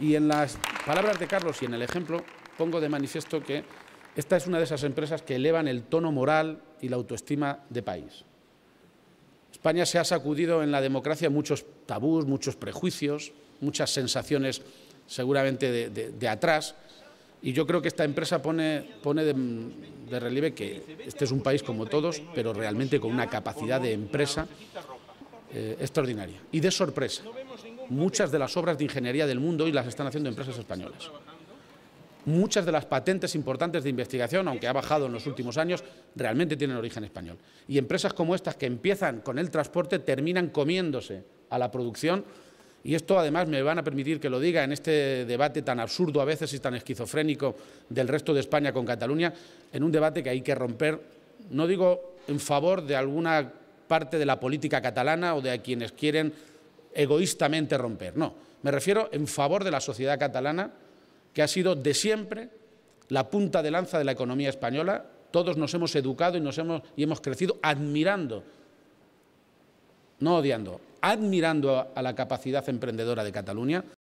Y en las palabras de Carlos y en el ejemplo pongo de manifiesto que esta es una de esas empresas que elevan el tono moral y la autoestima de país. España se ha sacudido en la democracia muchos tabús, muchos prejuicios, muchas sensaciones seguramente de atrás. Y yo creo que esta empresa pone de relieve que este es un país como todos, pero realmente con una capacidad de empresa extraordinaria. Y de sorpresa, muchas de las obras de ingeniería del mundo hoy las están haciendo empresas españolas. Muchas de las patentes importantes de investigación, aunque ha bajado en los últimos años, realmente tienen origen español. Y empresas como estas que empiezan con el transporte terminan comiéndose a la producción. Y esto, además, me van a permitir que lo diga en este debate tan absurdo a veces y tan esquizofrénico del resto de España con Cataluña, en un debate que hay que romper, no digo en favor de alguna parte de la política catalana o de a quienes quieren egoístamente romper, no. Me refiero en favor de la sociedad catalana, que ha sido de siempre la punta de lanza de la economía española. Todos nos hemos educado y hemos crecido admirando, no odiando, admirando a la capacidad emprendedora de Cataluña.